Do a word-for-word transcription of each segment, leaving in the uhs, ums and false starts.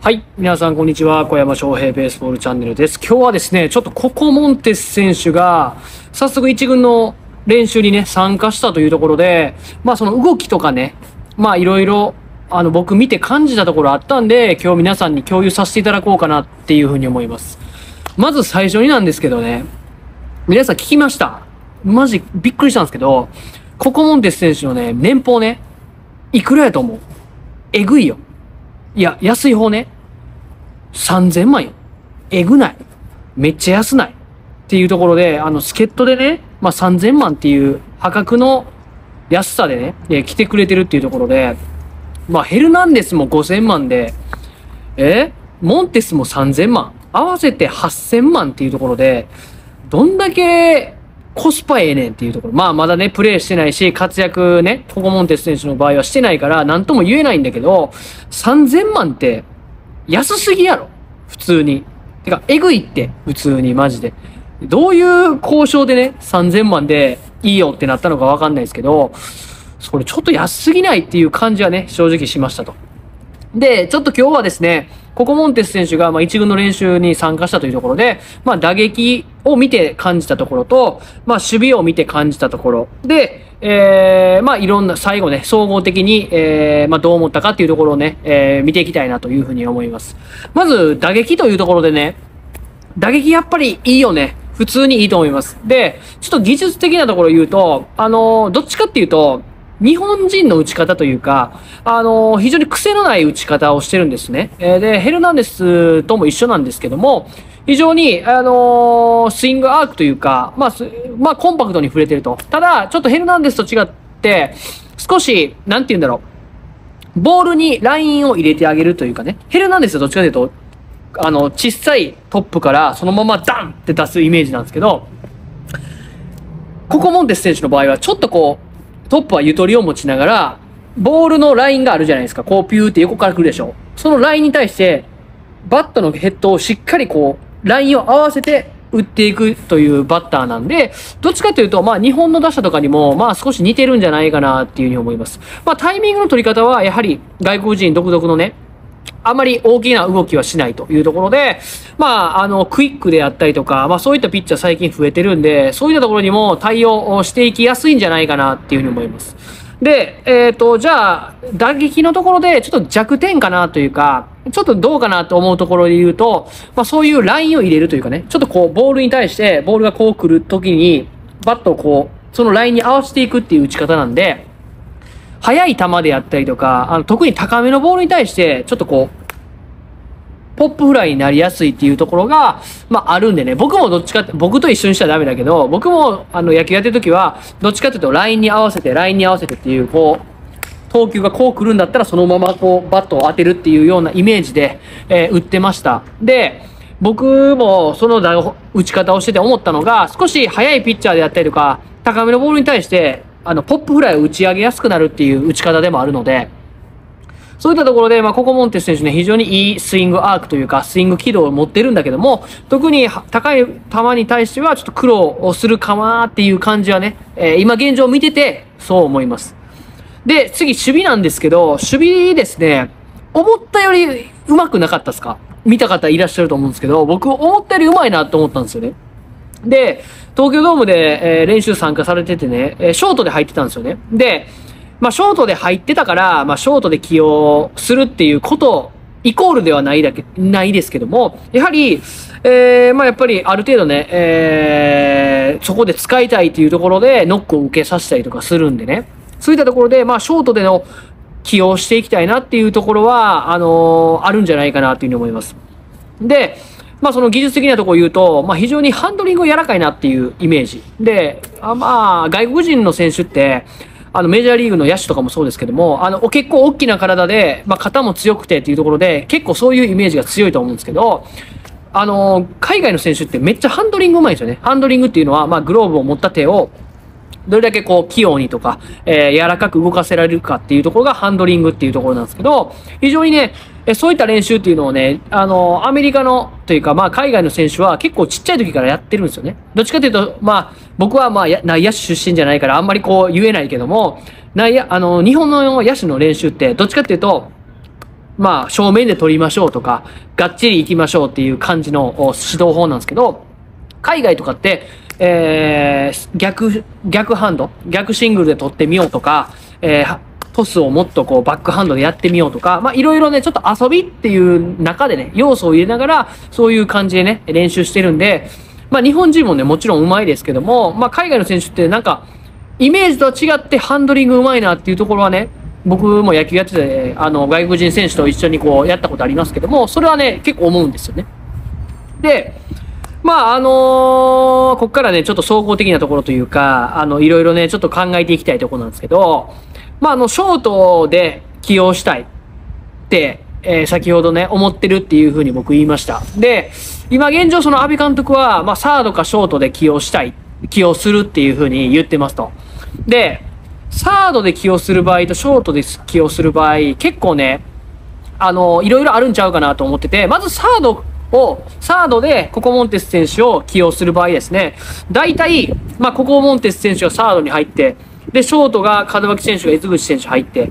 はい、皆さんこんにちは。小山翔平ベースボールチャンネルです。今日はですね、ちょっとココモンテス選手が早速一軍の練習にね、参加したというところで、まあその動きとかね、まあいろいろあの僕見て感じたところあったんで、今日皆さんに共有させていただこうかなっていうふうに思います。まず最初になんですけどね、皆さん聞きました。マジびっくりしたんですけど、ココモンテス選手のね、年俸ね、いくらやと思う？えぐいよ。いや、安い方ね。さんぜんまんよ。えぐない。めっちゃ安ない。っていうところで、あの、助っ人でね、まあ、さんぜんまんっていう破格の安さでね、えー、来てくれてるっていうところで、まあ、ヘルナンデスもごせんまんで、えー、モンテスもさんぜんまん。合わせてはっせんまんっていうところで、どんだけ、コスパええねんっていうところ。まあまだね、プレイしてないし、活躍ね、ココモンテス選手の場合はしてないから、なんとも言えないんだけど、さんぜんまんって、安すぎやろ。普通に。てか、えぐいって、普通に、マジで。どういう交渉でね、さんぜんまんでいいよってなったのかわかんないですけど、それちょっと安すぎないっていう感じはね、正直しましたと。で、ちょっと今日はですね、ココモンテス選手がまあ一軍の練習に参加したというところで、まあ打撃を見て感じたところと、まあ守備を見て感じたところで、えー、まあいろんな最後ね、総合的に、えー、まあどう思ったかっていうところをね、えー、見ていきたいなというふうに思います。まず打撃というところでね、打撃やっぱりいいよね。普通にいいと思います。で、ちょっと技術的なところを言うと、あのー、どっちかっていうと、日本人の打ち方というか、あのー、非常に癖のない打ち方をしてるんですね。えー、で、ヘルナンデスとも一緒なんですけども、非常に、あのー、スイングアークというか、まあ、まあ、コンパクトに触れてると。ただ、ちょっとヘルナンデスと違って、少し、なんて言うんだろう、ボールにラインを入れてあげるというかね、ヘルナンデスはどっちかというと、あの、小さいトップからそのままダンって出すイメージなんですけど、ココモンテス選手の場合は、ちょっとこう、トップはゆとりを持ちながら、ボールのラインがあるじゃないですか。こうピューって横から来るでしょ。そのラインに対して、バットのヘッドをしっかりこう、ラインを合わせて打っていくというバッターなんで、どっちかというと、まあ日本の打者とかにも、まあ少し似てるんじゃないかなっていうふうに思います。まあタイミングの取り方は、やはり外国人独特のね、あまり大きな動きはしないというところで、まあ、あの、クイックであったりとか、まあそういったピッチャー最近増えてるんで、そういったところにも対応していきやすいんじゃないかなっていうふうに思います。で、えっと、じゃあ、打撃のところでちょっと弱点かなというか、ちょっとどうかなと思うところで言うと、まあそういうラインを入れるというかね、ちょっとこう、ボールに対して、ボールがこう来るときに、バットをこう、そのラインに合わせていくっていう打ち方なんで、速い球であったりとか、あの、特に高めのボールに対して、ちょっとこう、ポップフライになりやすいっていうところが、まあ、あるんでね。僕もどっちかって、僕と一緒にしちゃダメだけど、僕も、あの、野球やってる時は、どっちかっていうと、ラインに合わせて、ラインに合わせてっていう、こう、投球がこう来るんだったら、そのままこう、バットを当てるっていうようなイメージで、えー、打ってました。で、僕も、その打ち方をしてて思ったのが、少し速いピッチャーであったりとか、高めのボールに対して、あの、ポップフライを打ち上げやすくなるっていう打ち方でもあるので、そういったところで、まあ、ココモンテス選手ね、非常にいいスイングアークというか、スイング軌道を持ってるんだけども、特に高い球に対しては、ちょっと苦労をするかなっていう感じはね、えー、今現状見てて、そう思います。で、次、守備なんですけど、守備ですね、思ったより上手くなかったですか？見た方いらっしゃると思うんですけど、僕、思ったより上手いなと思ったんですよね。で、東京ドームで、えー、練習参加されててね、えー、ショートで入ってたんですよね。で、まあ、ショートで入ってたから、まあ、ショートで起用するっていうこと、イコールではないだけ、ないですけども、やはり、えー、まあ、やっぱりある程度ね、えー、そこで使いたいっていうところで、ノックを受けさせたりとかするんでね。そういったところで、まあ、ショートでの起用していきたいなっていうところは、あのー、あるんじゃないかなっていうふうに思います。で、まあその技術的なところを言うと、まあ非常にハンドリング柔らかいなっていうイメージ。で、あまあ外国人の選手って、あのメジャーリーグの野手とかもそうですけども、あの結構大きな体で、まあ肩も強くてっていうところで、結構そういうイメージが強いと思うんですけど、あの、海外の選手ってめっちゃハンドリングうまいんですよね。ハンドリングっていうのは、まあグローブを持った手をどれだけこう器用にとか、えー、柔らかく動かせられるかっていうところがハンドリングっていうところなんですけど、非常にね、そういった練習っていうのをね、あの、アメリカのというか、まあ海外の選手は結構ちっちゃい時からやってるんですよね。どっちかというと、まあ僕はまあ内野手出身じゃないからあんまりこう言えないけども、内野、あの、日本の野手の練習ってどっちかというと、まあ正面で取りましょうとか、がっちり行きましょうっていう感じの指導法なんですけど、海外とかって、えー、逆、逆ハンド、逆シングルで取ってみようとか、えートスをもっとこうバックハンドでやってみようとか、まあいろいろね、ちょっと遊びっていう中でね、要素を入れながら、そういう感じでね、練習してるんで、まあ日本人もね、もちろん上手いですけども、まあ海外の選手ってなんか、イメージとは違ってハンドリング上手いなっていうところはね、僕も野球やってて、あの、外国人選手と一緒にこうやったことありますけども、それはね、結構思うんですよね。で、まああのー、こっからね、ちょっと総合的なところというか、あの、いろいろね、ちょっと考えていきたいところなんですけど、まあ、あの、ショートで起用したいって、えー、先ほどね、思ってるっていうふうに僕言いました。で、今現状その阿部監督は、まあ、サードかショートで起用したい、起用するっていうふうに言ってますと。で、サードで起用する場合とショートで起用する場合、結構ね、あの、いろいろあるんちゃうかなと思ってて、まずサードを、サードでココモンテス選手を起用する場合ですね、大体、まあ、ココモンテス選手がサードに入って、で、ショートが門脇選手が江津口選手入って、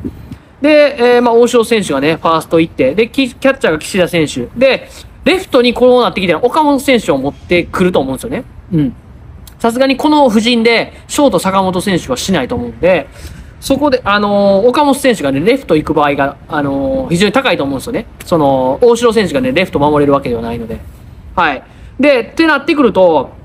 で、えー、まあ、大城選手がね、ファースト行って、で、キャッチャーが岸田選手。で、レフトにこうなってきたら岡本選手を持ってくると思うんですよね。うん。さすがにこの布陣で、ショート坂本選手はしないと思うんで、そこで、あのー、岡本選手がね、レフト行く場合が、あのー、非常に高いと思うんですよね。その、大城選手がね、レフト守れるわけではないので。はい。で、ってなってくると、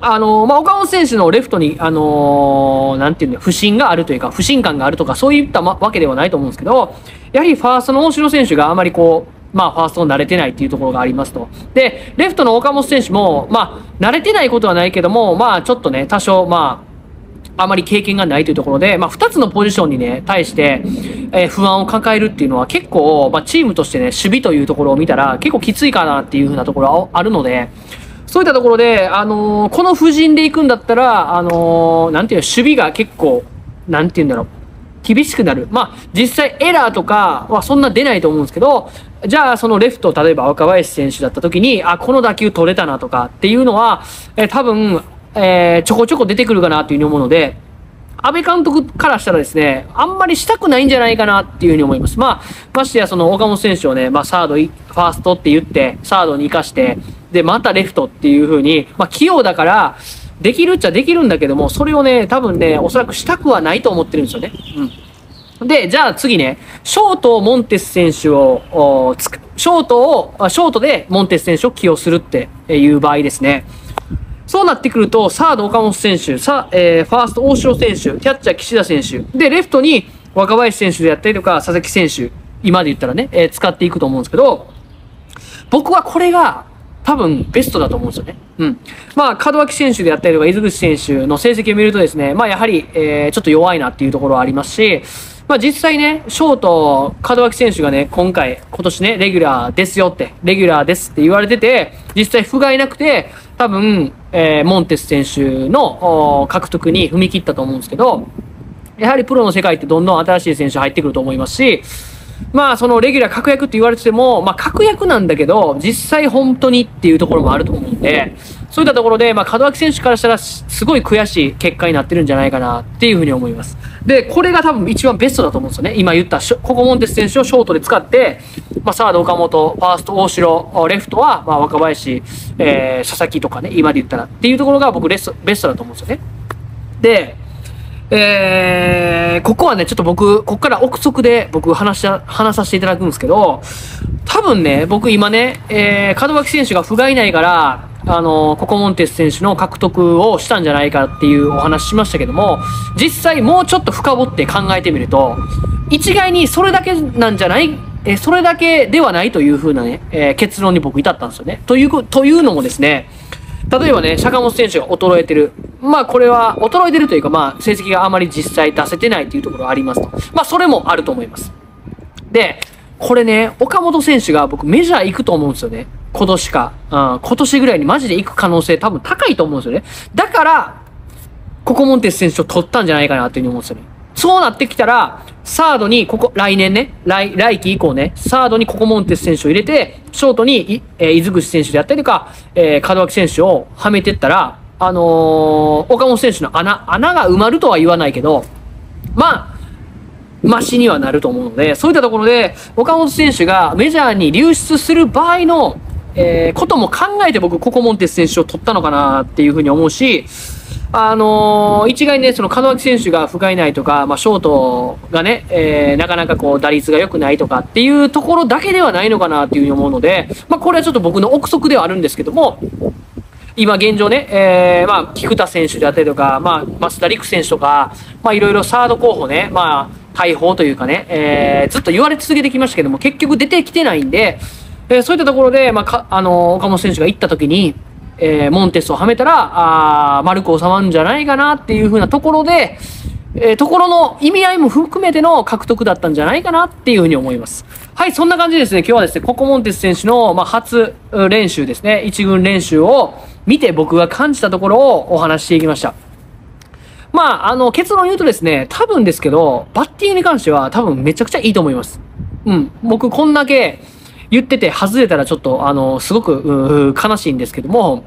あの、まあ、岡本選手のレフトに、あのー、なんていうんだ、不信があるというか、不信感があるとか、そういった、ま、わけではないと思うんですけど、やはりファーストの大城選手があまりこう、まあ、ファーストに慣れてないっていうところがありますと。で、レフトの岡本選手も、まあ、慣れてないことはないけども、まあ、ちょっとね、多少、まあ、あまり経験がないというところで、まあ、二つのポジションにね、対して、えー、不安を抱えるっていうのは結構、まあ、チームとしてね、守備というところを見たら、結構きついかなっていうふうなところはあるので、そういったところで、あのー、この布陣で行くんだったら、あのー、なんていうの、守備が結構、なんていうんだろう、厳しくなる。まあ、実際エラーとかはそんな出ないと思うんですけど、じゃあ、そのレフト、例えば若林選手だった時に、あ、この打球取れたなとかっていうのは、えー、多分、えー、ちょこちょこ出てくるかなというふうに思うので、阿部監督からしたらですね、あんまりしたくないんじゃないかなっていうふうに思います。まあ、ましてやその岡本選手をね、まあサード、ファーストって言って、サードに生かして、で、またレフトっていうふうに、まあ器用だから、できるっちゃできるんだけども、それをね、多分ね、おそらくしたくはないと思ってるんですよね。うん。で、じゃあ次ね、ショートをモンテス選手を、ショートを、ショートでモンテス選手を起用するっていう場合ですね。そうなってくると、サード岡本選手、さ、えー、ファースト大城選手、キャッチャー岸田選手、で、レフトに若林選手でやったりとか、佐々木選手、今で言ったらね、えー、使っていくと思うんですけど、僕はこれが多分ベストだと思うんですよね。うん。まあ、門脇選手でやったりとか、伊豆口選手の成績を見るとですね、まあ、やはり、えー、ちょっと弱いなっていうところはありますし、まあ、実際ね、ショート、門脇選手がね、今回、今年ね、レギュラーですよって、レギュラーですって言われてて、実際不甲斐なくて、多分、えー、モンテス選手の獲得に踏み切ったと思うんですけど、やはりプロの世界ってどんどん新しい選手入ってくると思いますし、まあそのレギュラー確約って言われてても、まあ確約なんだけど、実際本当にっていうところもあると思うんで、そういったところで、まあ門脇選手からしたらすごい悔しい結果になってるんじゃないかなっていうふうに思います。で、これが多分一番ベストだと思うんですよね。今言った、ココモンテス選手をショートで使って、まあサード岡本、ファースト大城、レフトはまあ若林、えー、佐々木とかね、今で言ったらっていうところが僕ベスト、ベストだと思うんですよね。で、えー、ここはね、ちょっと僕、こっから憶測で僕話し、話させていただくんですけど、多分ね、僕今ね、えー、門脇選手が不甲斐ないから、あのー、ココモンテス選手の獲得をしたんじゃないかっていうお話しましたけども、実際もうちょっと深掘って考えてみると、一概にそれだけなんじゃない、えー、それだけではないというふうなね、えー、結論に僕至ったんですよね。という、というのもですね、例えばね、坂本選手が衰えてる。まあこれは衰えてるというか、まあ成績があまり実際出せてないというところがありますと。まあそれもあると思います。で、これね、岡本選手が僕メジャー行くと思うんですよね。今年か。うん、今年ぐらいにマジで行く可能性多分高いと思うんですよね。だから、ここモンテス選手を取ったんじゃないかなというふうに思うんですよね。そうなってきたら、サードに、ここ、来年ね、来、来季以降ね、サードにココモンテス選手を入れて、ショートに、えー、伊豆口選手であったりとか、えー、門脇選手をはめてったら、あのー、岡本選手の穴、穴が埋まるとは言わないけど、まあ、マシにはなると思うので、そういったところで、岡本選手がメジャーに流出する場合の、えー、ことも考えて僕、ココモンテス選手を取ったのかなっていうふうに思うし、あのー、一概にね、その門脇選手が不甲斐ないとか、まあ、ショートがね、えー、なかなかこう、打率が良くないとかっていうところだけではないのかなっていうふうに思うので、まあ、これはちょっと僕の憶測ではあるんですけども、今現状ね、えー、まあ、菊田選手であったりとか、まあ、増田陸選手とか、まあ、いろいろサード候補ね、まあ、大砲というかね、えー、ずっと言われ続けてきましたけども、結局出てきてないんで、えー、そういったところで、まあ、か、あのー、岡本選手が行った時に、えー、モンテスをはめたら、あー、丸く収まるんじゃないかなっていう風なところで、えー、ところの意味合いも含めての獲得だったんじゃないかなっていう風に思います。はい、そんな感じでですね、今日はですね、ココモンテス選手の、まあ、初練習ですね、一軍練習を見て僕が感じたところをお話していきました。まあ、あの、結論言うとですね、多分ですけど、バッティングに関しては多分めちゃくちゃいいと思います。うん、僕こんだけ、言ってて外れたらちょっと、あの、すごく、悲しいんですけども、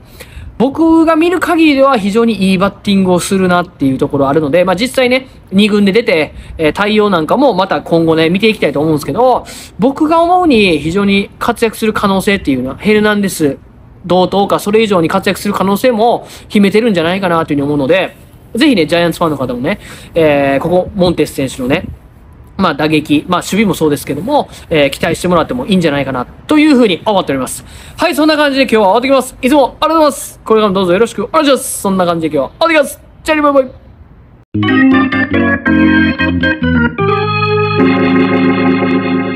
僕が見る限りでは非常にいいバッティングをするなっていうところあるので、まあ実際ね、に軍で出て、えー、対応なんかもまた今後ね、見ていきたいと思うんですけど、僕が思うに非常に活躍する可能性っていうのは、ヘルナンデス同等かそれ以上に活躍する可能性も秘めてるんじゃないかなというふうに思うので、ぜひね、ジャイアンツファンの方もね、えー、ここ、モンテス選手のね、まあ打撃、まあ守備もそうですけども、えー、期待してもらってもいいんじゃないかなというふうに思っております。はい、そんな感じで今日は終わってきます。いつもありがとうございます。これからもどうぞよろしくお願いします。そんな感じで今日は終わってきます。じゃあね、バイバイ。